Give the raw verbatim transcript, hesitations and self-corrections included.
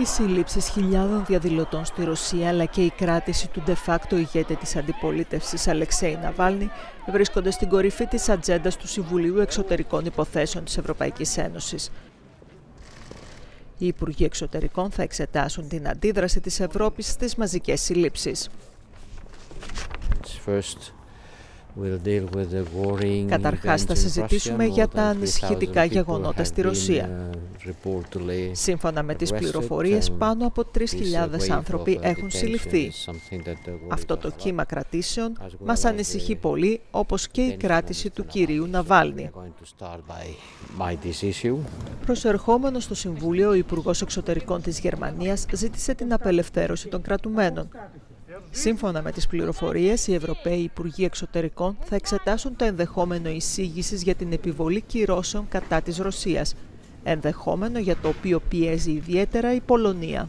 Οι σύλληψεις χιλιάδων διαδηλωτών στη Ρωσία αλλά και η κράτηση του de facto ηγέτη της αντιπολίτευσης Αλεξέι Ναβάλνι βρίσκονται στην κορυφή της ατζέντας του Συμβουλίου Εξωτερικών Υποθέσεων της Ευρωπαϊκής Ένωσης. Οι Υπουργοί Εξωτερικών θα εξετάσουν την αντίδραση της Ευρώπης στις μαζικές σύλληψεις. Καταρχάς, θα συζητήσουμε για τα ανησυχητικά γεγονότα στη Ρωσία. Σύμφωνα με τις πληροφορίες, πάνω από τρεις χιλιάδες άνθρωποι έχουν συλληφθεί. Αυτό το κύμα κρατήσεων μας ανησυχεί πολύ, όπως και η κράτηση του κυρίου Ναβάλνι. Προσερχόμενος στο Συμβούλιο, ο Υπουργός Εξωτερικών της Γερμανίας ζήτησε την απελευθέρωση των κρατουμένων. Σύμφωνα με τις πληροφορίες, οι Ευρωπαίοι Υπουργοί Εξωτερικών θα εξετάσουν το ενδεχόμενο εισήγησης για την επιβολή κυρώσεων κατά της Ρωσίας, ενδεχόμενο για το οποίο πιέζει ιδιαίτερα η Πολωνία.